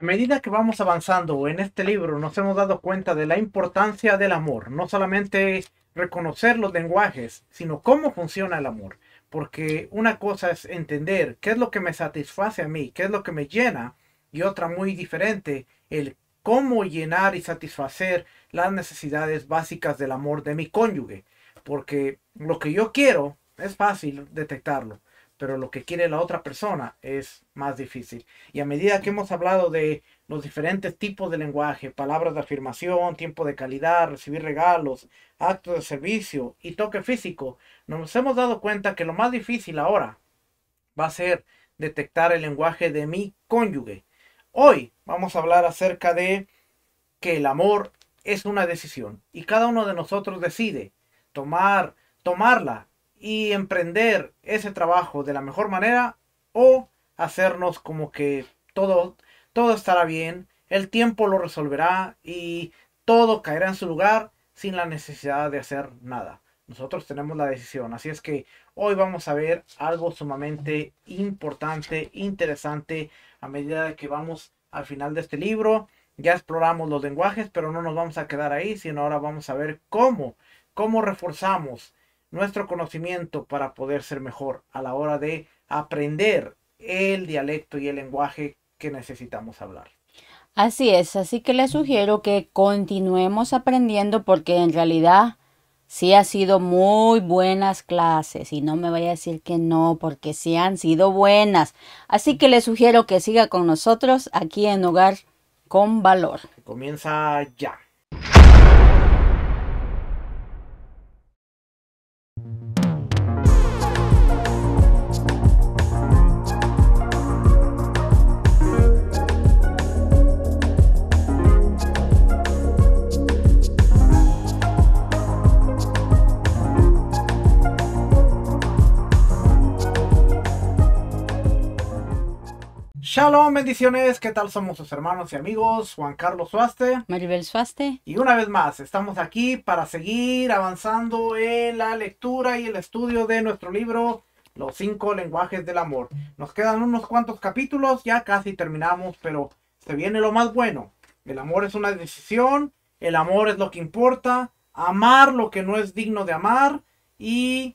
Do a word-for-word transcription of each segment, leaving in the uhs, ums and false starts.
A medida que vamos avanzando en este libro, nos hemos dado cuenta de la importancia del amor. No solamente reconocer los lenguajes, sino cómo funciona el amor. Porque una cosa es entender qué es lo que me satisface a mí, qué es lo que me llena, y otra muy diferente, el cómo llenar y satisfacer las necesidades básicas del amor de mi cónyuge. Porque lo que yo quiero es fácil detectarlo, pero lo que quiere la otra persona es más difícil. Y a medida que hemos hablado de los diferentes tipos de lenguaje, palabras de afirmación, tiempo de calidad, recibir regalos, actos de servicio y toque físico, nos hemos dado cuenta que lo más difícil ahora va a ser detectar el lenguaje de mi cónyuge. Hoy vamos a hablar acerca de que el amor es una decisión y cada uno de nosotros decide tomar, tomarla y emprender ese trabajo de la mejor manera, o hacernos como que todo, todo estará bien, el tiempo lo resolverá y todo caerá en su lugar sin la necesidad de hacer nada. Nosotros tenemos la decisión, así es que hoy vamos a ver algo sumamente importante, interesante, a medida que vamos al final de este libro. Ya exploramos los lenguajes, pero no nos vamos a quedar ahí, sino ahora vamos a ver cómo, cómo reforzamos nuestro conocimiento para poder ser mejor a la hora de aprender el dialecto y el lenguaje que necesitamos hablar. Así es, así que les sugiero que continuemos aprendiendo, porque en realidad sí ha sido muy buenas clases, y no me vaya a decir que no, porque sí han sido buenas. Así que les sugiero que siga con nosotros aquí en Hogar con Valor. Comienza ya. Shalom, bendiciones, ¿qué tal? Somos sus hermanos y amigos Juan Carlos Suaste, Maribel Suaste, y una vez más estamos aquí para seguir avanzando en la lectura y el estudio de nuestro libro Los cinco lenguajes del amor. Nos quedan unos cuantos capítulos, ya casi terminamos, pero se viene lo más bueno. El amor es una decisión, el amor es lo que importa, amar lo que no es digno de amar, y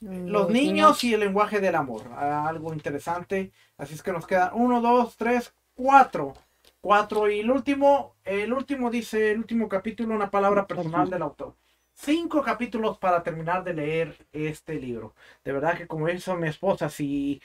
los niños y el lenguaje del amor. Algo interesante. Así es que nos quedan uno, dos, tres, cuatro. Cuatro. Y el último, el último dice, el último capítulo, una palabra personal del autor. Cinco capítulos para terminar de leer este libro. De verdad que, como hizo mi esposa, si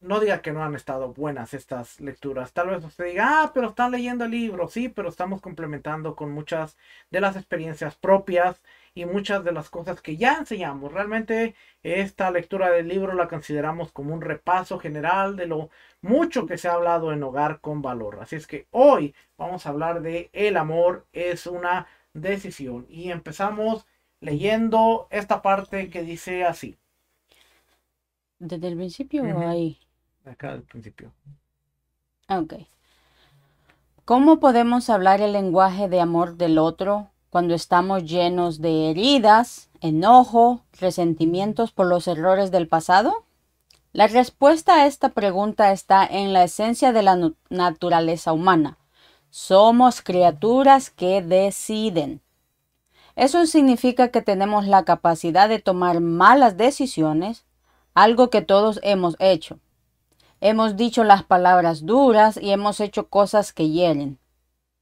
no diga que no han estado buenas estas lecturas. Tal vez usted diga, ah, pero están leyendo el libro. Sí, pero estamos complementando con muchas de las experiencias propias y muchas de las cosas que ya enseñamos. Realmente esta lectura del libro la consideramos como un repaso general de lo mucho que se ha hablado en Hogar con Valor. Así es que hoy vamos a hablar de el amor es una decisión. Y empezamos leyendo esta parte que dice así. ¿Desde el principio uh-huh. o ahí? Acá al principio. Ok. ¿Cómo podemos hablar el lenguaje de amor del otro cuando estamos llenos de heridas, enojo, resentimientos por los errores del pasado? La respuesta a esta pregunta está en la esencia de la naturaleza humana. Somos criaturas que deciden. Eso significa que tenemos la capacidad de tomar malas decisiones, algo que todos hemos hecho. Hemos dicho las palabras duras y hemos hecho cosas que hieren.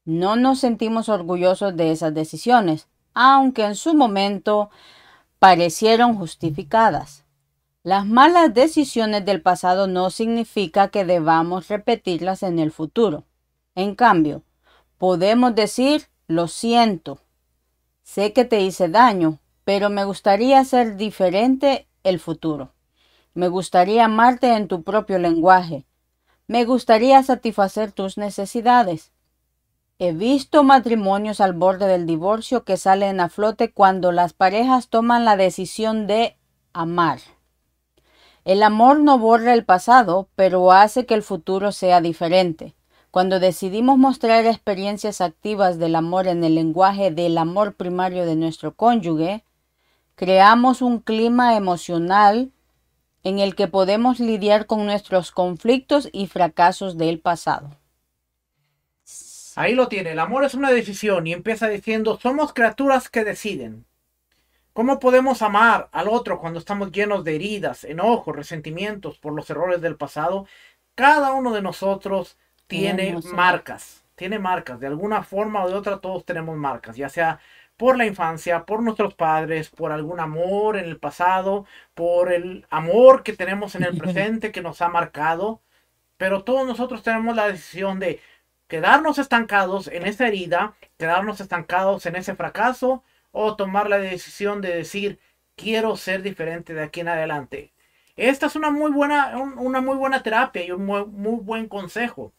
No nos sentimos orgullosos de esas decisiones, aunque en su momento parecieron justificadas. Las malas decisiones del pasado no significa que debamos repetirlas en el futuro. En cambio, podemos decir, lo siento, sé que te hice daño, pero me gustaría ser diferente el futuro. Me gustaría amarte en tu propio lenguaje. Me gustaría satisfacer tus necesidades. He visto matrimonios al borde del divorcio que salen a flote cuando las parejas toman la decisión de amar. El amor no borra el pasado, pero hace que el futuro sea diferente. Cuando decidimos mostrar experiencias activas del amor en el lenguaje del amor primario de nuestro cónyuge, creamos un clima emocional en el que podemos lidiar con nuestros conflictos y fracasos del pasado. Ahí lo tiene. El amor es una decisión y empieza diciendo, somos criaturas que deciden. ¿Cómo podemos amar al otro cuando estamos llenos de heridas, enojos, resentimientos por los errores del pasado? Cada uno de nosotros tiene Bien, marcas. Tiene marcas. De alguna forma o de otra todos tenemos marcas, ya sea por la infancia, por nuestros padres, por algún amor en el pasado, por el amor que tenemos en el presente que nos ha marcado. Pero todos nosotros tenemos la decisión de quedarnos estancados en esa herida, quedarnos estancados en ese fracaso, o tomar la decisión de decir, quiero ser diferente de aquí en adelante. Esta es una muy buena, una muy buena terapia y un muy, muy buen consejo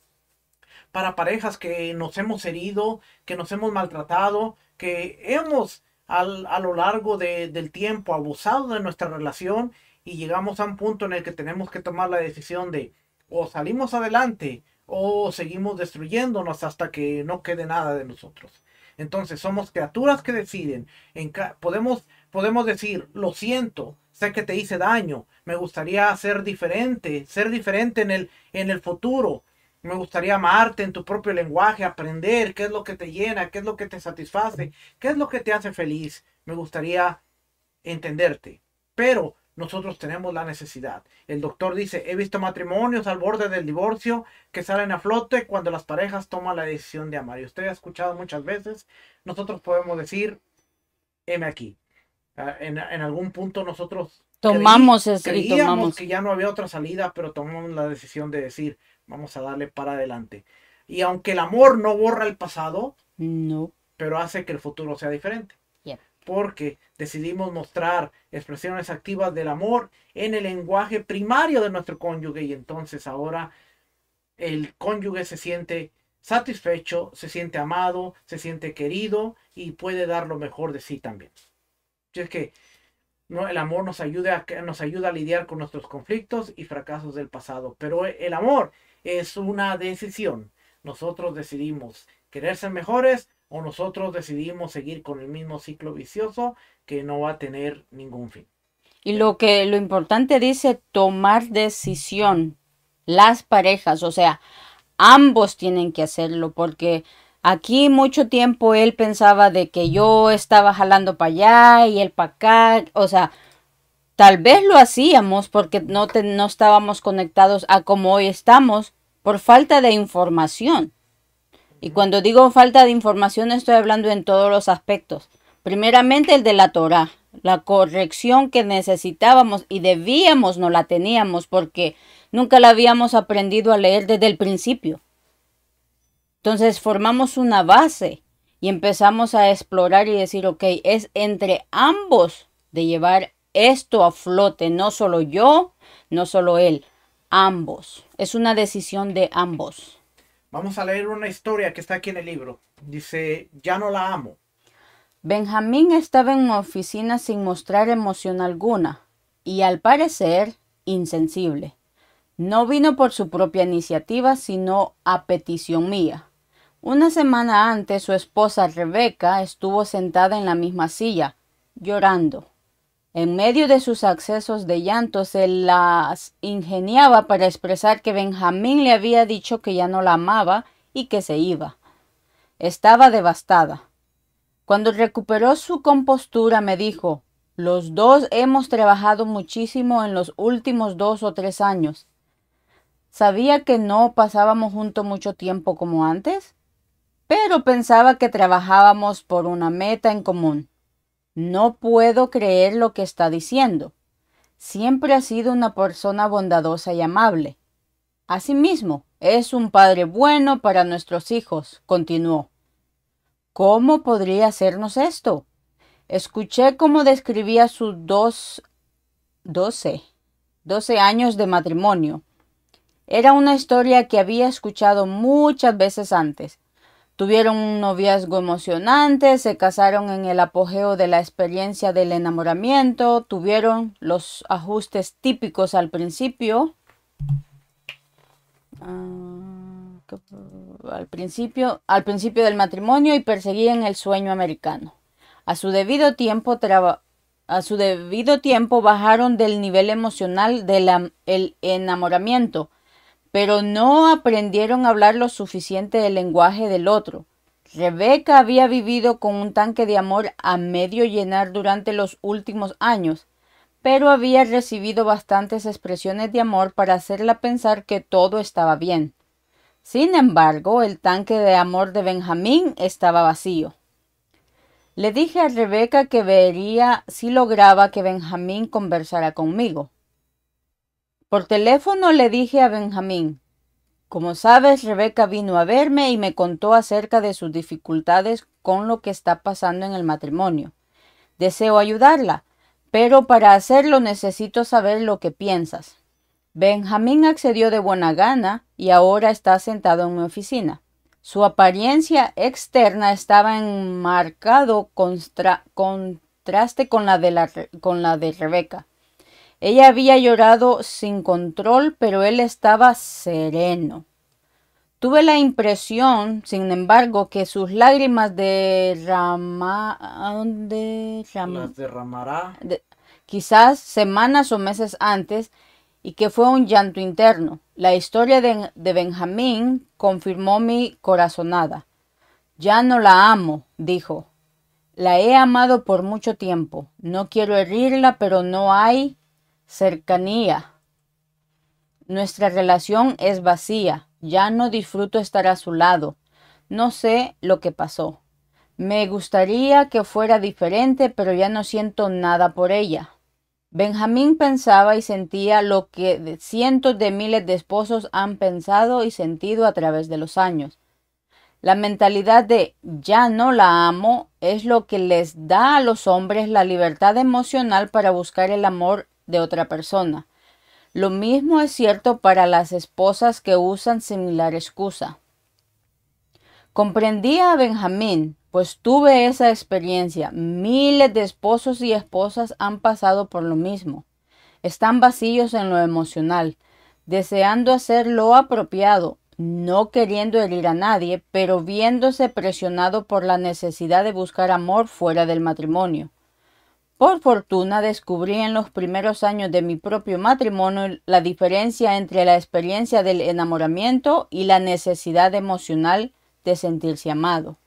para parejas que nos hemos herido, que nos hemos maltratado, que hemos al, a lo largo de, del tiempo abusado de nuestra relación y llegamos a un punto en el que tenemos que tomar la decisión de o salimos adelante o seguimos destruyéndonos hasta que no quede nada de nosotros. Entonces somos criaturas que deciden. En ca podemos, podemos decir, lo siento, sé que te hice daño, me gustaría ser diferente, ser diferente en el, en el futuro. Me gustaría amarte en tu propio lenguaje, aprender qué es lo que te llena, qué es lo que te satisface, qué es lo que te hace feliz. Me gustaría entenderte. Pero nosotros tenemos la necesidad. El doctor dice, he visto matrimonios al borde del divorcio que salen a flote cuando las parejas toman la decisión de amar. Y usted ha escuchado muchas veces, nosotros podemos decir, heme aquí. En, en algún punto nosotros tomamos ese, creíamos tomamos. que ya no había otra salida, pero tomamos la decisión de decir, vamos a darle para adelante. Y aunque el amor no borra el pasado, no, pero hace que el futuro sea diferente. Yeah. Porque decidimos mostrar expresiones activas del amor en el lenguaje primario de nuestro cónyuge. Y entonces ahora el cónyuge se siente satisfecho, se siente amado, se siente querido y puede dar lo mejor de sí también. Así es que no, el amor nos ayuda, nos ayuda a lidiar con nuestros conflictos y fracasos del pasado. Pero el amor es una decisión. Nosotros decidimos querer ser mejores o nosotros decidimos seguir con el mismo ciclo vicioso que no va a tener ningún fin. Y lo que lo importante dice tomar decisión. Las parejas, o sea, ambos tienen que hacerlo porque aquí mucho tiempo él pensaba de que yo estaba jalando para allá y él para acá. O sea, tal vez lo hacíamos porque no, te, no estábamos conectados a como hoy estamos por falta de información. Y cuando digo falta de información estoy hablando en todos los aspectos. Primeramente el de la Torá, la corrección que necesitábamos y debíamos, no la teníamos porque nunca la habíamos aprendido a leer desde el principio. Entonces formamos una base y empezamos a explorar y decir, ok, es entre ambos de llevar esto a flote, no solo yo, no solo él, ambos. Es una decisión de ambos. Vamos a leer una historia que está aquí en el libro. Dice, ya no la amo. Benjamín estaba en una oficina sin mostrar emoción alguna y al parecer insensible. No vino por su propia iniciativa, sino a petición mía. Una semana antes, su esposa Rebeca estuvo sentada en la misma silla, llorando. En medio de sus accesos de llanto, se las ingeniaba para expresar que Benjamín le había dicho que ya no la amaba y que se iba. Estaba devastada. Cuando recuperó su compostura, me dijo, «Los dos hemos trabajado muchísimo en los últimos dos o tres años. Sabía que no pasábamos juntos mucho tiempo como antes, pero pensaba que trabajábamos por una meta en común. No puedo creer lo que está diciendo. Siempre ha sido una persona bondadosa y amable. Asimismo, es un padre bueno para nuestros hijos», continuó. «¿Cómo podría hacernos esto?» Escuché cómo describía sus dos, doce, doce años de matrimonio. Era una historia que había escuchado muchas veces antes. Tuvieron un noviazgo emocionante, se casaron en el apogeo de la experiencia del enamoramiento, tuvieron los ajustes típicos al principio. Uh, al principio, al principio del matrimonio y perseguían el sueño americano. A su debido tiempo, traba, a su debido tiempo bajaron del nivel emocional del enamoramiento. pero no aprendieron a hablar lo suficiente del lenguaje del otro. Rebeca había vivido con un tanque de amor a medio llenar durante los últimos años, pero había recibido bastantes expresiones de amor para hacerla pensar que todo estaba bien. Sin embargo, el tanque de amor de Benjamín estaba vacío. Le dije a Rebeca que vería si lograba que Benjamín conversara conmigo. Por teléfono le dije a Benjamín: como sabes, Rebeca vino a verme y me contó acerca de sus dificultades con lo que está pasando en el matrimonio. Deseo ayudarla, pero para hacerlo necesito saber lo que piensas. Benjamín accedió de buena gana y ahora está sentado en mi oficina. Su apariencia externa estaba en marcado contra, contraste con la de la, con la de Rebeca. Ella había llorado sin control, pero él estaba sereno. Tuve la impresión, sin embargo, que sus lágrimas derrama, derrama, las derramará de, quizás semanas o meses antes, y que fue un llanto interno. La historia de, de Benjamín confirmó mi corazonada. «Ya no la amo», dijo. «La he amado por mucho tiempo. No quiero herirla, pero no hay cercanía. Nuestra relación es vacía. Ya no disfruto estar a su lado. No sé lo que pasó. Me gustaría que fuera diferente, pero ya no siento nada por ella». Benjamín pensaba y sentía lo que cientos de miles de esposos han pensado y sentido a través de los años. La mentalidad de «ya no la amo» es lo que les da a los hombres la libertad emocional para buscar el amor de otra persona. Lo mismo es cierto para las esposas que usan similar excusa. Comprendía a Benjamín, pues tuve esa experiencia. Miles de esposos y esposas han pasado por lo mismo. Están vacíos en lo emocional, deseando hacer lo apropiado, no queriendo herir a nadie, pero viéndose presionado por la necesidad de buscar amor fuera del matrimonio. Por fortuna, descubrí en los primeros años de mi propio matrimonio la diferencia entre la experiencia del enamoramiento y la necesidad emocional de sentirse amado.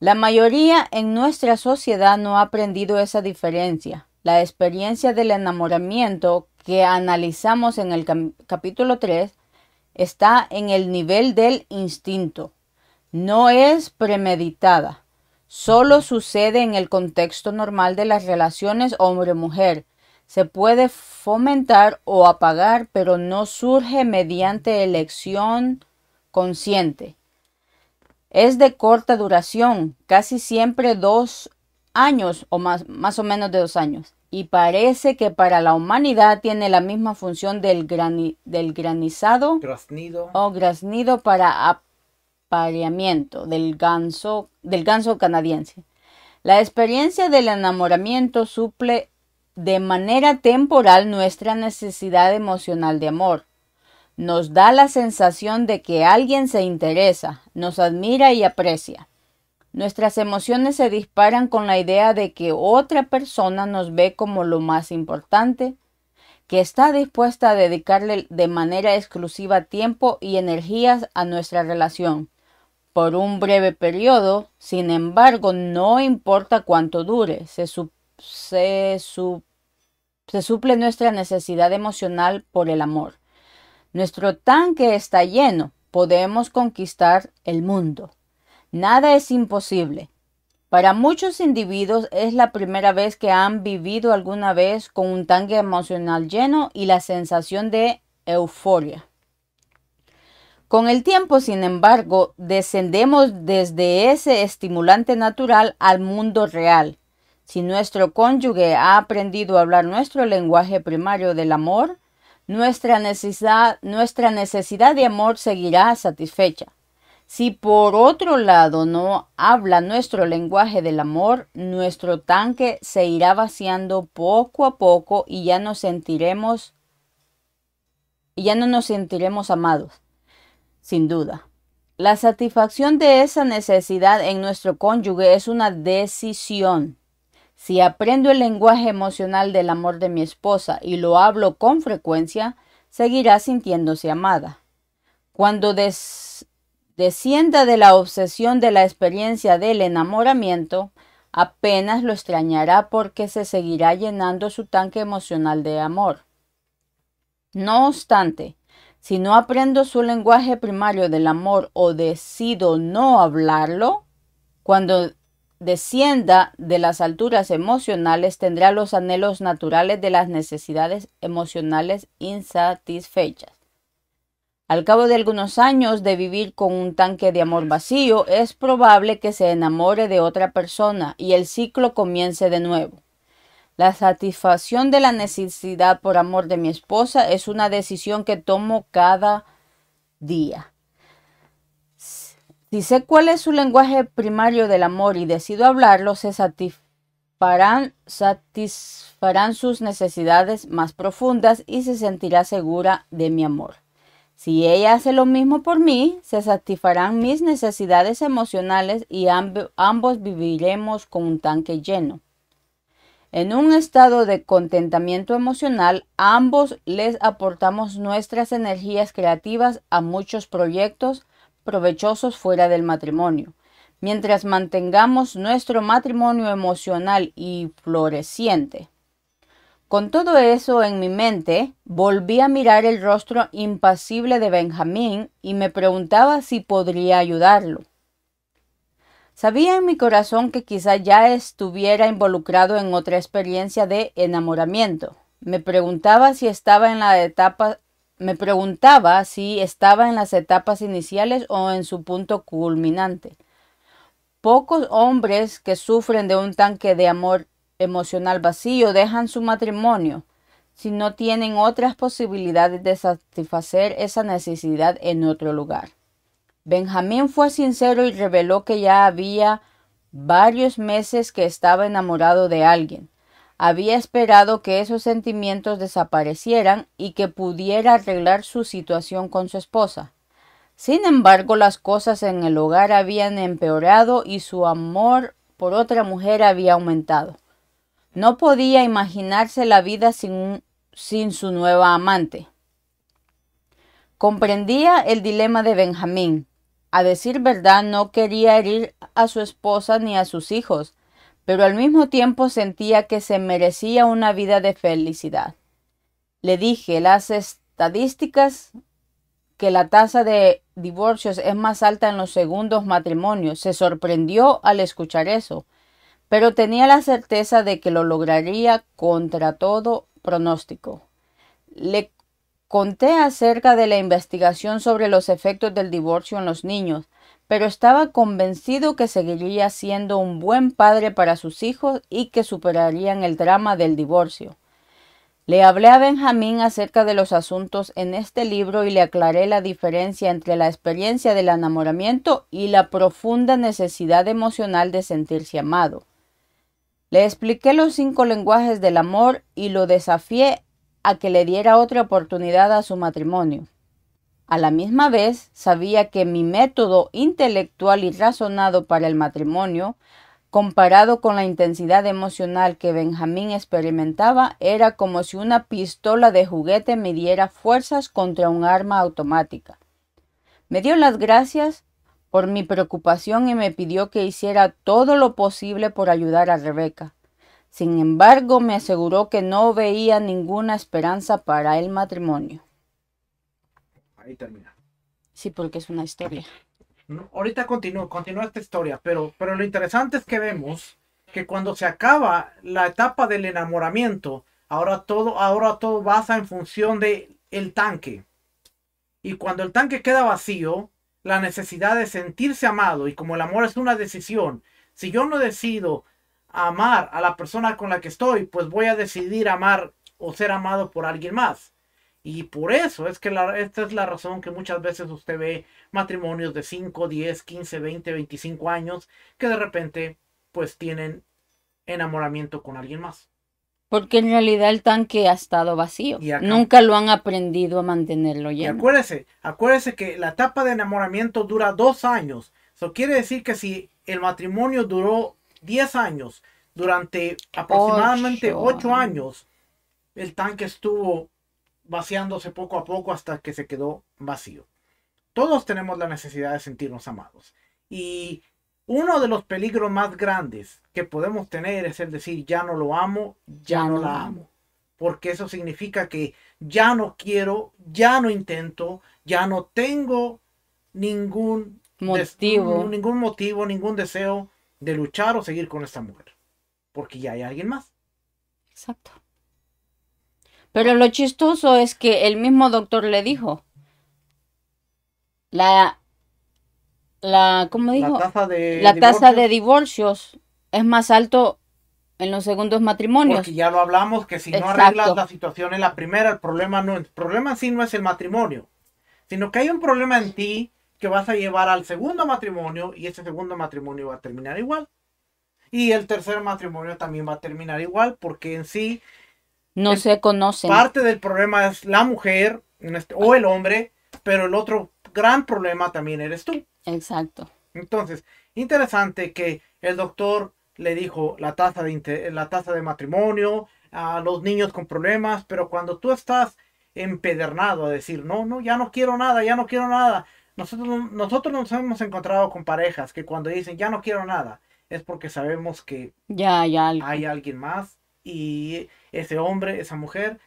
La mayoría en nuestra sociedad no ha aprendido esa diferencia. La experiencia del enamoramiento que analizamos en el capítulo tres está en el nivel del instinto. No es premeditada. Solo sucede en el contexto normal de las relaciones hombre-mujer. Se puede fomentar o apagar, pero no surge mediante elección consciente. Es de corta duración, casi siempre dos años o más, más o menos de dos años. Y parece que para la humanidad tiene la misma función del, grani, del granizado graznido. o graznido para apagar. Apareamiento del ganso, del ganso canadiense. La experiencia del enamoramiento suple de manera temporal nuestra necesidad emocional de amor. Nos da la sensación de que alguien se interesa, nos admira y aprecia. Nuestras emociones se disparan con la idea de que otra persona nos ve como lo más importante, que está dispuesta a dedicarle de manera exclusiva tiempo y energías a nuestra relación. Por un breve periodo, sin embargo, no importa cuánto dure, se, su se, su se suple nuestra necesidad emocional por el amor. Nuestro tanque está lleno, podemos conquistar el mundo. Nada es imposible. Para muchos individuos es la primera vez que han vivido alguna vez con un tanque emocional lleno y la sensación de euforia. Con el tiempo, sin embargo, descendemos desde ese estimulante natural al mundo real. Si nuestro cónyuge ha aprendido a hablar nuestro lenguaje primario del amor, nuestra necesidad, nuestra necesidad de amor seguirá satisfecha. Si por otro lado no habla nuestro lenguaje del amor, nuestro tanque se irá vaciando poco a poco y ya nos sentiremos, y ya no nos sentiremos amados. Sin duda, la satisfacción de esa necesidad en nuestro cónyuge es una decisión. Si aprendo el lenguaje emocional del amor de mi esposa y lo hablo con frecuencia, seguirá sintiéndose amada. Cuando des, descienda de la obsesión de la experiencia del enamoramiento, apenas lo extrañará porque se seguirá llenando su tanque emocional de amor. No obstante, si no aprendo su lenguaje primario del amor o decido no hablarlo, cuando descienda de las alturas emocionales tendrá los anhelos naturales de las necesidades emocionales insatisfechas. Al cabo de algunos años de vivir con un tanque de amor vacío, es probable que se enamore de otra persona y el ciclo comience de nuevo. La satisfacción de la necesidad por amor de mi esposa es una decisión que tomo cada día. Si sé cuál es su lenguaje primario del amor y decido hablarlo, se satisfarán, satisfarán sus necesidades más profundas y se sentirá segura de mi amor. Si ella hace lo mismo por mí, se satisfarán mis necesidades emocionales y amb- ambos viviremos con un tanque lleno. En un estado de contentamiento emocional, ambos les aportamos nuestras energías creativas a muchos proyectos provechosos fuera del matrimonio. Mientras mantengamos nuestro matrimonio emocional y floreciente. Con todo eso en mi mente, volví a mirar el rostro impasible de Benjamín y me preguntaba si podría ayudarlo. Sabía en mi corazón que quizá ya estuviera involucrado en otra experiencia de enamoramiento. Me preguntaba si estaba en la etapa Me preguntaba si estaba en las etapas iniciales o en su punto culminante. Pocos hombres que sufren de un tanque de amor emocional vacío dejan su matrimonio si no tienen otras posibilidades de satisfacer esa necesidad en otro lugar. Benjamín fue sincero y reveló que ya había varios meses que estaba enamorado de alguien. Había esperado que esos sentimientos desaparecieran y que pudiera arreglar su situación con su esposa. Sin embargo, las cosas en el hogar habían empeorado y su amor por otra mujer había aumentado. No podía imaginarse la vida sin, sin su nueva amante. Comprendía el dilema de Benjamín. A decir verdad, no quería herir a su esposa ni a sus hijos, pero al mismo tiempo sentía que se merecía una vida de felicidad. Le dije, las estadísticas que la tasa de divorcios es más alta en los segundos matrimonios. Se sorprendió al escuchar eso, pero tenía la certeza de que lo lograría contra todo pronóstico. Le conté acerca de la investigación sobre los efectos del divorcio en los niños, pero estaba convencido que seguiría siendo un buen padre para sus hijos y que superarían el drama del divorcio. Le hablé a Benjamín acerca de los asuntos en este libro y le aclaré la diferencia entre la experiencia del enamoramiento y la profunda necesidad emocional de sentirse amado. Le expliqué los cinco lenguajes del amor y lo desafié a que le diera otra oportunidad a su matrimonio. A la misma vez, sabía que mi método intelectual y razonado para el matrimonio, comparado con la intensidad emocional que Benjamín experimentaba, era como si una pistola de juguete me diera fuerzas contra un arma automática. Me dio las gracias por mi preocupación y me pidió que hiciera todo lo posible por ayudar a Rebeca. Sin embargo, me aseguró que no veía ninguna esperanza para el matrimonio. Ahí termina. Sí, porque es una historia. No, ahorita continúa, continúa esta historia, pero, pero lo interesante es que vemos que cuando se acaba la etapa del enamoramiento, ahora todo, ahora todo basa en función de el tanque. Y cuando el tanque queda vacío, la necesidad de sentirse amado, y como el amor es una decisión, si yo no decido amar a la persona con la que estoy, pues voy a decidir amar o ser amado por alguien más. Y por eso es que la, esta es la razón que muchas veces usted ve matrimonios de cinco, diez, quince, veinte, veinticinco años que de repente pues tienen enamoramiento con alguien más. Porque en realidad el tanque ha estado vacío. Y acá, nunca lo han aprendido a mantenerlo lleno. Y acuérdese, acuérdese que la etapa de enamoramiento dura dos años. Eso quiere decir que si el matrimonio duró diez años, durante aproximadamente ocho años, el tanque estuvo vaciándose poco a poco hasta que se quedó vacío. Todos tenemos la necesidad de sentirnos amados. Y uno de los peligros más grandes que podemos tener es el decir, ya no lo amo, ya no la amo. Porque eso significa que ya no quiero, ya no intento, ya no tengo ningún motivo, ningún, motivo, ningún deseo de luchar o seguir con esta mujer. Porque ya hay alguien más. Exacto. Pero lo chistoso es que el mismo doctor le dijo, la, la, ¿cómo dijo? La tasa de, la tasa de divorcios es más alto en los segundos matrimonios. Porque ya lo hablamos, que si no Exacto. arreglas la situación en la primera, el problema no, el problema sí no es el matrimonio, sino que hay un problema en ti que vas a llevar al segundo matrimonio y ese segundo matrimonio va a terminar igual. Y el tercer matrimonio también va a terminar igual porque en sí no se conocen. Parte del problema es la mujer o el hombre, pero el otro gran problema también eres tú. Exacto. Entonces, interesante que el doctor le dijo la tasa de, la tasa de matrimonio, a los niños con problemas, pero cuando tú estás empedernado a decir, no, no, ya no quiero nada, ya no quiero nada. Nosotros, nosotros nos hemos encontrado con parejas que cuando dicen, ya no quiero nada, es porque sabemos que ya hay, algo. hay alguien más y ese hombre, esa mujer,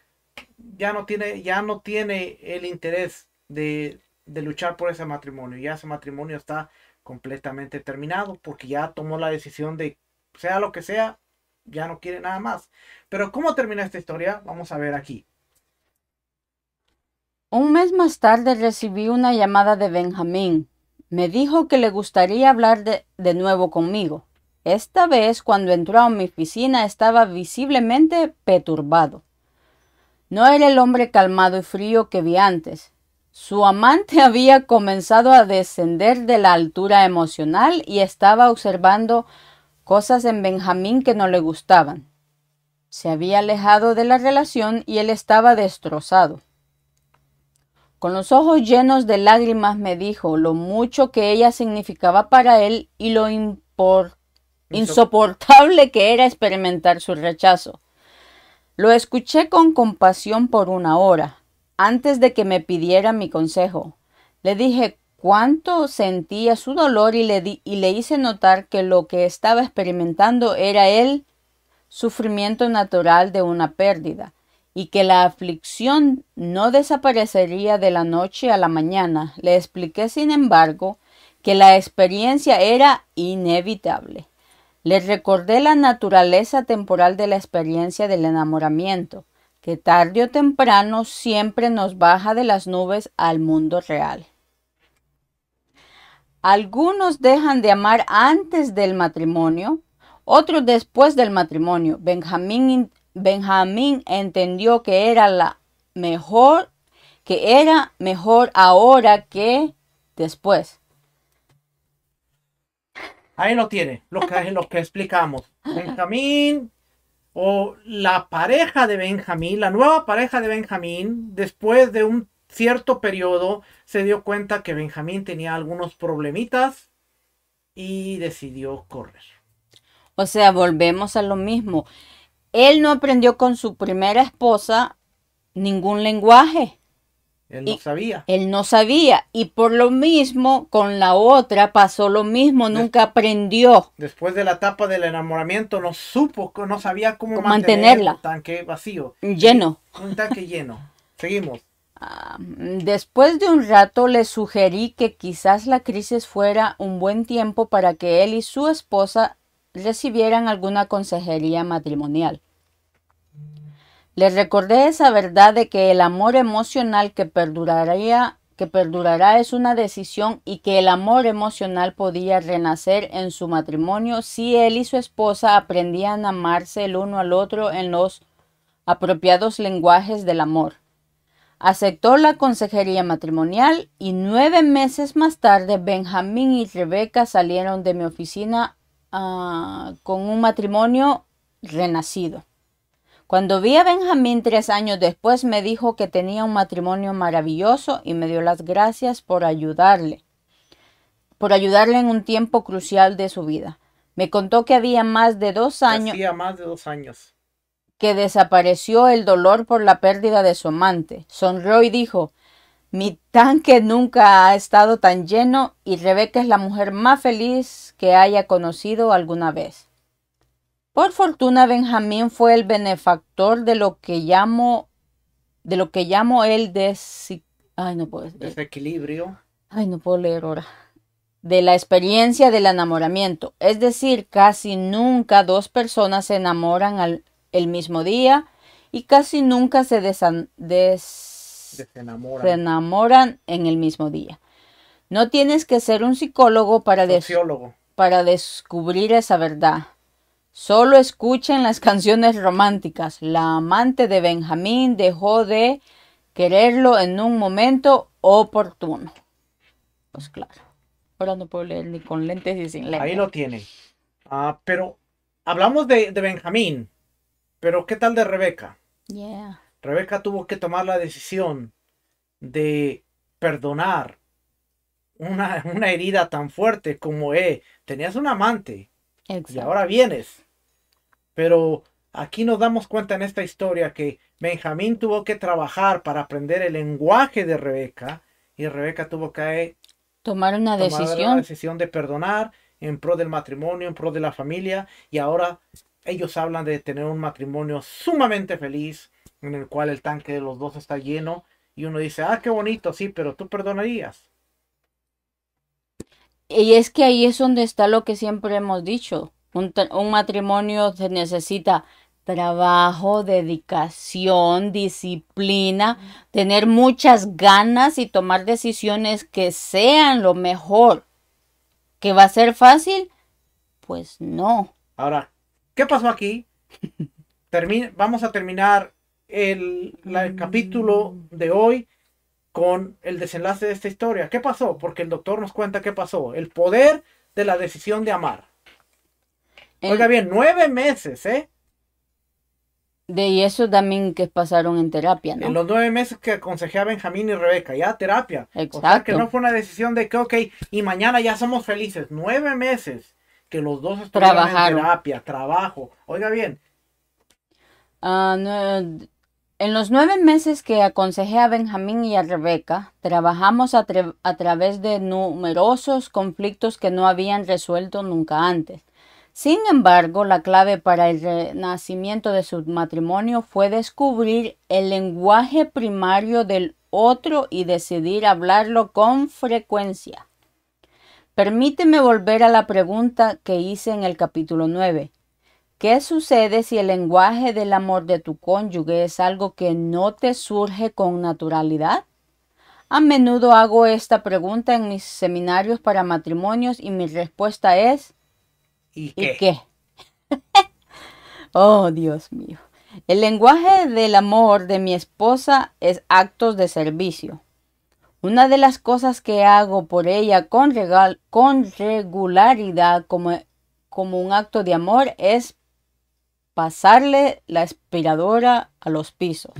ya no tiene, ya no tiene el interés de, de luchar por ese matrimonio. Ya ese matrimonio está completamente terminado porque ya tomó la decisión de sea lo que sea, ya no quiere nada más. Pero ¿cómo termina esta historia? Vamos a ver aquí. Un mes más tarde recibí una llamada de Benjamín. Me dijo que le gustaría hablar de, de nuevo conmigo. Esta vez, cuando entró a mi oficina, estaba visiblemente perturbado. No era el hombre calmado y frío que vi antes. Su amante había comenzado a descender de la altura emocional y estaba observando cosas en Benjamín que no le gustaban. Se había alejado de la relación y él estaba destrozado. Con los ojos llenos de lágrimas me dijo lo mucho que ella significaba para él y lo insoportable que era experimentar su rechazo. Lo escuché con compasión por una hora, antes de que me pidiera mi consejo. Le dije cuánto sentía su dolor y le, di, y le hice notar que lo que estaba experimentando era el sufrimiento natural de una pérdida y que la aflicción no desaparecería de la noche a la mañana. Le expliqué, sin embargo, que la experiencia era inevitable. Le recordé la naturaleza temporal de la experiencia del enamoramiento, que tarde o temprano siempre nos baja de las nubes al mundo real. Algunos dejan de amar antes del matrimonio, otros después del matrimonio. Benjamín, Benjamín entendió que era la mejor, que era mejor ahora que después. Ahí lo tiene, lo que, lo que explicamos. Benjamín o la pareja de Benjamín, la nueva pareja de Benjamín, después de un cierto periodo se dio cuenta que Benjamín tenía algunos problemitas y decidió correr. O sea, volvemos a lo mismo. Él no aprendió con su primera esposa ningún lenguaje. Él no y, sabía. Él no sabía. Y por lo mismo, con la otra pasó lo mismo. Des, nunca aprendió. Después de la etapa del enamoramiento, no supo, no sabía cómo, cómo mantenerla. Un tanque vacío. Lleno. Un tanque lleno. Seguimos. Después de un rato le sugerí que quizás la crisis fuera un buen tiempo para que él y su esposa recibieran alguna consejería matrimonial. Le recordé esa verdad de que el amor emocional que perduraría, que perdurará es una decisión y que el amor emocional podía renacer en su matrimonio si él y su esposa aprendían a amarse el uno al otro en los apropiados lenguajes del amor. Aceptó la consejería matrimonial y nueve meses más tarde Benjamín y Rebeca salieron de mi oficina uh, con un matrimonio renacido. Cuando vi a Benjamín tres años después me dijo que tenía un matrimonio maravilloso y me dio las gracias por ayudarle, por ayudarle en un tiempo crucial de su vida. Me contó que había más de dos años, hacía más de dos años. que desapareció el dolor por la pérdida de su amante. Sonrió y dijo, Mi tanque nunca ha estado tan lleno y Rebeca es la mujer más feliz que haya conocido alguna vez. Por fortuna, Benjamín fue el benefactor de lo que llamo, de lo que llamo el des... Ay, no puedo... desequilibrio. Ay, no puedo leer ahora. De la experiencia del enamoramiento. Es decir, casi nunca dos personas se enamoran al, el mismo día y casi nunca se desan, des... Se enamoran. se enamoran en el mismo día. No tienes que ser un psicólogo para, des para descubrir esa verdad. Solo escuchen las canciones románticas. La amante de Benjamín dejó de quererlo en un momento oportuno. Pues claro. Ahora no puedo leer ni con lentes ni sin lentes. Ahí lo tienen. Uh, pero hablamos de, de Benjamín. Pero ¿qué tal de Rebeca? Yeah. Rebeca tuvo que tomar la decisión de perdonar una, una herida tan fuerte como eh, tenías un amante. Exacto. Y ahora vienes. Pero aquí nos damos cuenta en esta historia que Benjamín tuvo que trabajar para aprender el lenguaje de Rebeca y Rebeca tuvo que eh, tomar una tomar decisión. La decisión de perdonar en pro del matrimonio, en pro de la familia, y ahora ellos hablan de tener un matrimonio sumamente feliz, en el cual el tanque de los dos está lleno, y uno dice, ah, qué bonito, sí, pero tú perdonarías. Y es que ahí es donde está lo que siempre hemos dicho, un, un matrimonio se necesita trabajo, dedicación, disciplina, tener muchas ganas y tomar decisiones que sean lo mejor. ¿Que va a ser fácil? Pues no. Ahora, ¿qué pasó aquí? Termin- vamos a terminar El, la, el capítulo de hoy con el desenlace de esta historia. ¿Qué pasó? Porque el doctor nos cuenta qué pasó. El poder de la decisión de amar. El, Oiga bien, nueve meses, ¿eh? De y eso también que pasaron en terapia, ¿no? En los nueve meses que aconsejé a Benjamín y Rebeca, ya terapia. Exacto. O sea, que no fue una decisión de que, ok, y mañana ya somos felices. Nueve meses que los dos estuvieron Trabajaron. en terapia, trabajo. Oiga bien. Uh, no, En los nueve meses que aconsejé a Benjamín y a Rebeca, trabajamos a, tra a través de numerosos conflictos que no habían resuelto nunca antes. Sin embargo, la clave para el renacimiento de su matrimonio fue descubrir el lenguaje primario del otro y decidir hablarlo con frecuencia. Permíteme volver a la pregunta que hice en el capítulo nueve. ¿Qué sucede si el lenguaje del amor de tu cónyuge es algo que no te surge con naturalidad? A menudo hago esta pregunta en mis seminarios para matrimonios y mi respuesta es... ¿Y qué? ¿Y qué? Oh, Dios mío. El lenguaje del amor de mi esposa es actos de servicio. Una de las cosas que hago por ella con, regal, con regularidad como, como un acto de amor es pasarle la aspiradora a los pisos.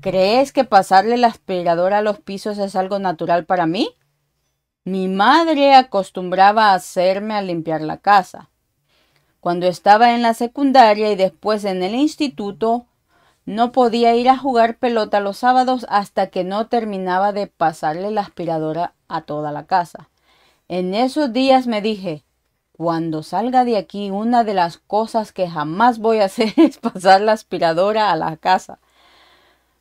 ¿Crees que pasarle la aspiradora a los pisos es algo natural para mí? Mi madre acostumbraba a hacerme a limpiar la casa. Cuando estaba en la secundaria y después en el instituto, no podía ir a jugar pelota los sábados hasta que no terminaba de pasarle la aspiradora a toda la casa. En esos días me dije, cuando salga de aquí, una de las cosas que jamás voy a hacer es pasar la aspiradora a la casa.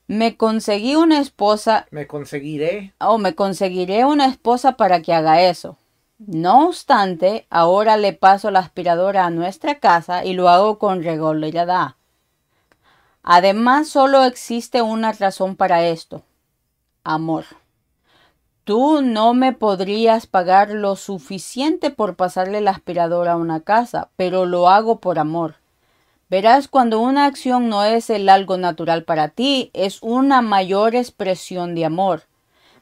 Me conseguí una esposa... Me conseguiré. Oh, me conseguiré una esposa para que haga eso. No obstante, ahora le paso la aspiradora a nuestra casa y lo hago con regularidad. Además, solo existe una razón para esto. Amor. Tú no me podrías pagar lo suficiente por pasarle la aspiradora a una casa, pero lo hago por amor. Verás, cuando una acción no es el algo natural para ti, es una mayor expresión de amor.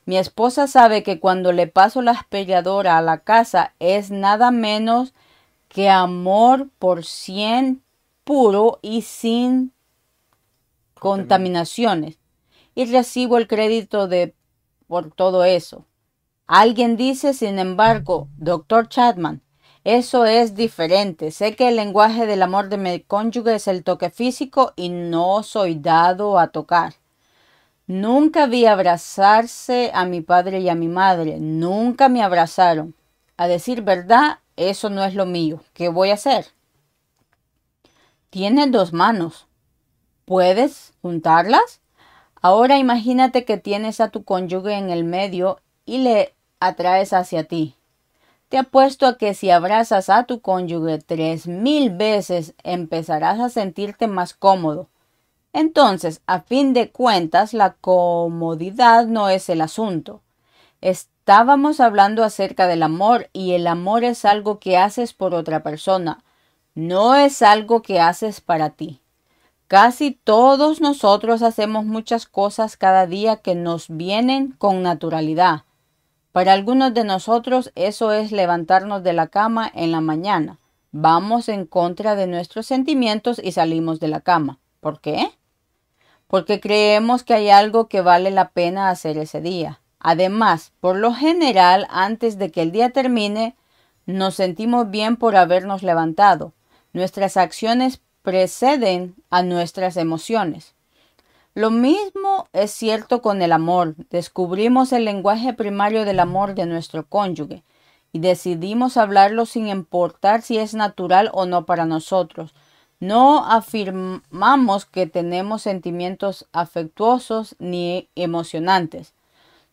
Mi esposa sabe que cuando le paso la aspiradora a la casa es nada menos que amor por cien puro y sin contaminaciones. Y recibo el crédito de por todo eso. Alguien dice, sin embargo, doctor Chapman, eso es diferente. Sé que el lenguaje del amor de mi cónyuge es el toque físico y no soy dado a tocar. Nunca vi abrazarse a mi padre y a mi madre. Nunca me abrazaron. A decir verdad, eso no es lo mío. ¿Qué voy a hacer? Tienes dos manos. ¿Puedes juntarlas? Ahora imagínate que tienes a tu cónyuge en el medio y le atraes hacia ti. Te apuesto a que si abrazas a tu cónyuge tres mil veces empezarás a sentirte más cómodo. Entonces, a fin de cuentas, la comodidad no es el asunto. Estábamos hablando acerca del amor y el amor es algo que haces por otra persona. No es algo que haces para ti. Casi todos nosotros hacemos muchas cosas cada día que nos vienen con naturalidad. Para algunos de nosotros eso es levantarnos de la cama en la mañana. Vamos en contra de nuestros sentimientos y salimos de la cama. ¿Por qué? Porque creemos que hay algo que vale la pena hacer ese día. Además, por lo general, antes de que el día termine, nos sentimos bien por habernos levantado. Nuestras acciones preceden a nuestras emociones. Lo mismo es cierto con el amor. Descubrimos el lenguaje primario del amor de nuestro cónyuge y decidimos hablarlo sin importar si es natural o no para nosotros. No afirmamos que tenemos sentimientos afectuosos ni emocionantes.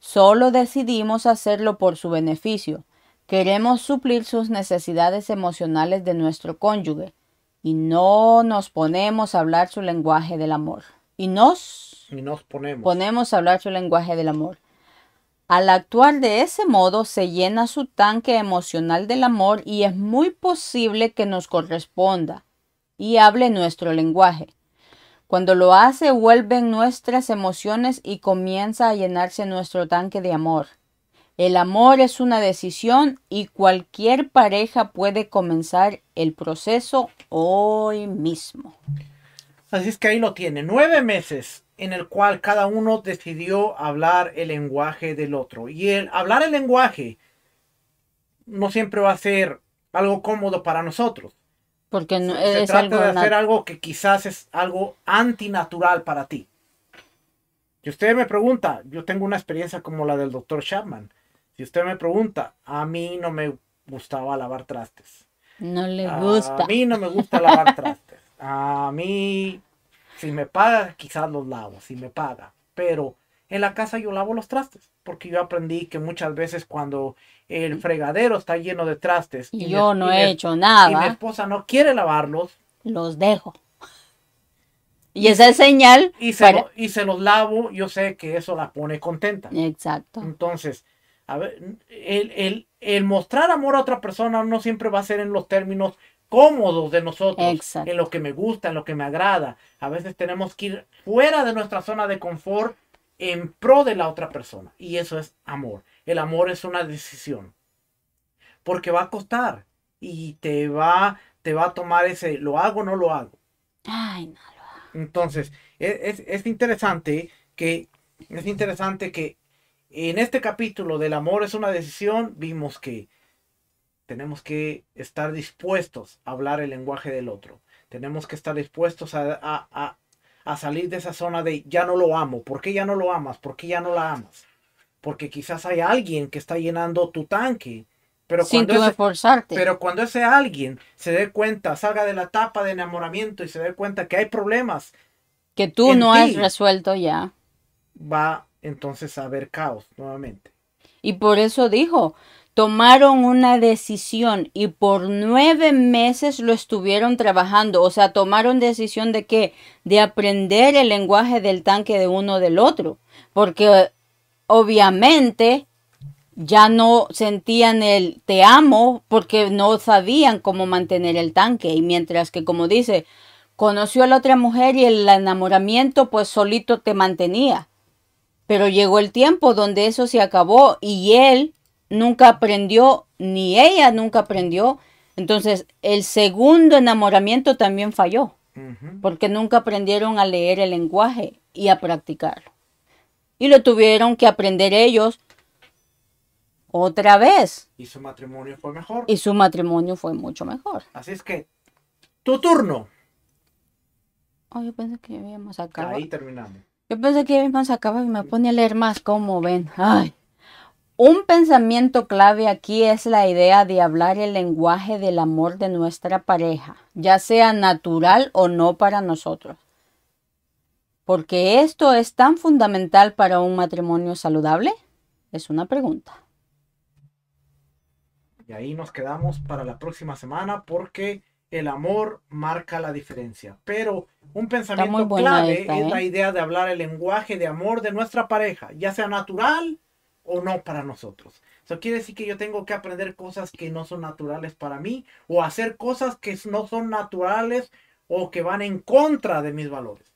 Solo decidimos hacerlo por su beneficio. Queremos suplir sus necesidades emocionales de nuestro cónyuge. Y no nos ponemos a hablar su lenguaje del amor. Y nos, y nos ponemos. ponemos a hablar su lenguaje del amor. Al actuar de ese modo se llena su tanque emocional del amor y es muy posible que nos corresponda y hable nuestro lenguaje. Cuando lo hace, vuelven nuestras emociones y comienza a llenarse nuestro tanque de amor. El amor es una decisión y cualquier pareja puede comenzar el proceso hoy mismo. Así es que ahí lo tiene, nueve meses en el cual cada uno decidió hablar el lenguaje del otro. Y el hablar el lenguaje no siempre va a ser algo cómodo para nosotros. Porque no, se, es se trata algo de hacer algo que quizás es algo antinatural para ti. Y usted me pregunta, yo tengo una experiencia como la del doctor Chapman. Si usted me pregunta, a mí no me gustaba lavar trastes. No le gusta. A mí no me gusta lavar trastes. A mí, si me paga, quizás los lavo, si me paga. Pero en la casa yo lavo los trastes. Porque yo aprendí que muchas veces cuando el fregadero está lleno de trastes. Y, y yo mi, no y he mi, hecho nada. Y mi esposa no quiere lavarlos. Los dejo. Y, y esa es señal. Y se, para... lo, y se los lavo, yo sé que eso la pone contenta. Exacto. Entonces... A ver, el, el, el mostrar amor a otra persona no siempre va a ser en los términos cómodos de nosotros. Exacto. En lo que me gusta, en lo que me agrada. A veces tenemos que ir fuera de nuestra zona de confort en pro de la otra persona. Y eso es amor. El amor es una decisión. Porque va a costar. Y te va, te va a tomar ese, ¿lo hago o no lo hago? Ay, no lo hago. Entonces, es, es, es interesante que... Es interesante que... En este capítulo del amor es una decisión, vimos que tenemos que estar dispuestos a hablar el lenguaje del otro. Tenemos que estar dispuestos a, a, a, a salir de esa zona de ya no lo amo. ¿Por qué ya no lo amas? ¿Por qué ya no la amas? Porque quizás hay alguien que está llenando tu tanque. Pero Sin cuando tú ese, esforzarte. Pero cuando ese alguien se dé cuenta, salga de la etapa de enamoramiento y se dé cuenta que hay problemas. Que tú no has resuelto ya. Va entonces a haber caos nuevamente. Y por eso dijo, tomaron una decisión y por nueve meses lo estuvieron trabajando. O sea, tomaron decisión de qué, de aprender el lenguaje del tanque de uno del otro. Porque obviamente ya no sentían el te amo porque no sabían cómo mantener el tanque. Y mientras que, como dice, conoció a la otra mujer y el enamoramiento pues solito te mantenía. Pero llegó el tiempo donde eso se acabó y él nunca aprendió, ni ella nunca aprendió. Entonces, el segundo enamoramiento también falló. Uh-huh. Porque nunca aprendieron a leer el lenguaje y a practicarlo. Y lo tuvieron que aprender ellos otra vez. Y su matrimonio fue mejor. Y su matrimonio fue mucho mejor. Así es que, tu turno. Oh, yo pensé que ya habíamos acabado. Ahí terminamos. Yo pensé que ella misma se acaba y me pone a leer más, como ven. Ay. Un pensamiento clave aquí es la idea de hablar el lenguaje del amor de nuestra pareja, ya sea natural o no para nosotros, porque esto es tan fundamental para un matrimonio saludable. Es una pregunta. Y ahí nos quedamos para la próxima semana, porque el amor marca la diferencia. Pero un pensamiento clave esta, ¿eh? es la idea de hablar el lenguaje de amor de nuestra pareja, ya sea natural o no para nosotros. Eso quiere decir que yo tengo que aprender cosas que no son naturales para mí, o hacer cosas que no son naturales o que van en contra de mis valores.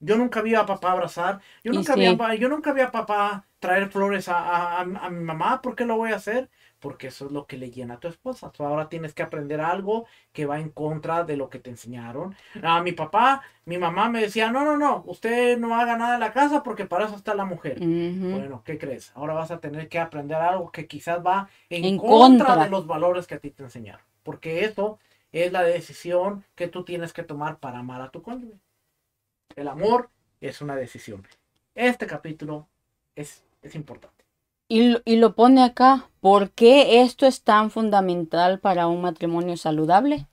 Yo nunca vi a papá abrazar, yo nunca, sí. vi, a, yo nunca vi a papá traer flores a, a, a mi mamá. ¿Por qué lo voy a hacer? Porque eso es lo que le llena a tu esposa. Tú ahora tienes que aprender algo que va en contra de lo que te enseñaron. A mi papá, mi mamá me decía, no, no, no, usted no haga nada en la casa porque para eso está la mujer. Uh-huh. Bueno, ¿qué crees? Ahora vas a tener que aprender algo que quizás va en, en contra, contra de los valores que a ti te enseñaron. Porque eso es la decisión que tú tienes que tomar para amar a tu cónyuge. El amor es una decisión. Este capítulo es, es importante. Y, y lo pone acá, ¿por qué esto es tan fundamental para un matrimonio saludable?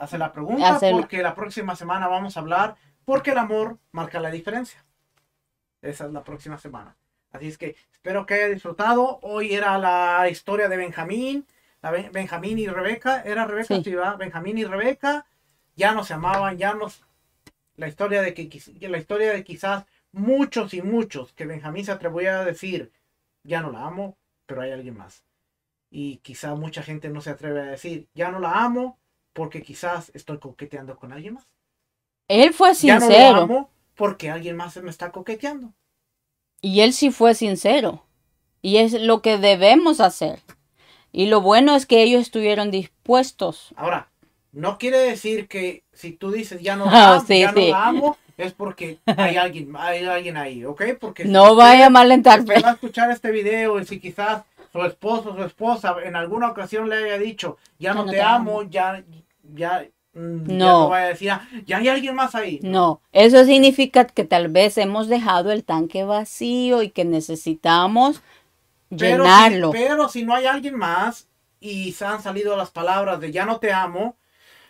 Hace la pregunta, Hace porque la... la próxima semana vamos a hablar porque el amor marca la diferencia. Esa es la próxima semana. Así es que espero que haya disfrutado. Hoy era la historia de Benjamín, la ben Benjamín y Rebeca. Era Rebeca, sí. Sí, Benjamín y Rebeca ya no se amaban, ya no... La historia de que la historia de quizás muchos y muchos que Benjamín se atrevía a decir... ya no la amo, pero hay alguien más. Y quizá mucha gente no se atreve a decir, ya no la amo, porque quizás estoy coqueteando con alguien más. Él fue sincero. Ya no la amo, porque alguien más me está coqueteando. Y él sí fue sincero. Y es lo que debemos hacer. Y lo bueno es que ellos estuvieron dispuestos. Ahora, no quiere decir que si tú dices, ya no la amo, oh, sí, ya sí. no la amo, es porque hay alguien, hay alguien ahí, ¿ok? Porque no si vaya usted, a malentarme. va a escuchar este video y si quizás su esposo o su esposa en alguna ocasión le haya dicho, ya no, no te, te amo, amo, ya, ya, no. ya no vaya a decir, ya hay alguien más ahí. No, eso significa que tal vez hemos dejado el tanque vacío y que necesitamos pero llenarlo. Si, pero si no hay alguien más y se han salido las palabras de ya no te amo,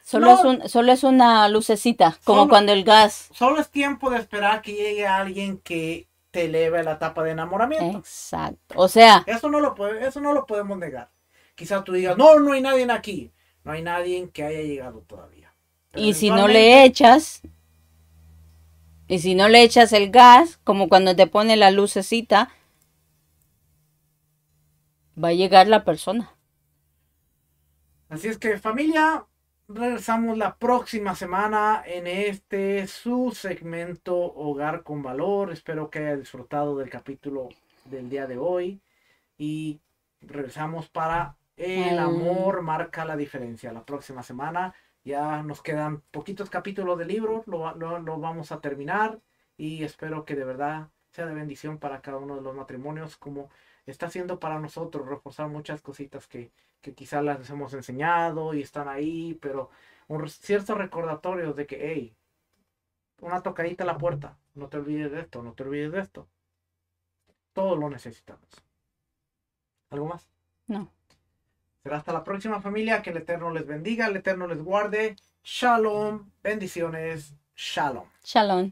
Solo, no, es un, solo es una lucecita, como solo, cuando el gas. Solo es tiempo de esperar que llegue alguien que te eleve la etapa de enamoramiento. Exacto. O sea. Eso no lo, puede, eso no lo podemos negar. Quizás tú digas, no, no hay nadie aquí. No hay nadie que haya llegado todavía. Pero y si no le echas, y si no le echas el gas, como cuando te pone la lucecita, va a llegar la persona. Así es que, familia... regresamos la próxima semana en este su segmento Hogar con Valor. Espero que haya disfrutado del capítulo del día de hoy. Y regresamos para El amor marca la diferencia. La próxima semana ya nos quedan poquitos capítulos del libro. Lo, lo, lo vamos a terminar. Y espero que de verdad sea de bendición para cada uno de los matrimonios, como está siendo para nosotros, reforzar muchas cositas que... que quizás las hemos enseñado y están ahí, pero un cierto recordatorio de que, hey, una tocadita a la puerta, no te olvides de esto, no te olvides de esto. Todo lo necesitamos. ¿Algo más? No. Será hasta la próxima, familia. Que el Eterno les bendiga, el Eterno les guarde. Shalom, bendiciones, shalom. Shalom.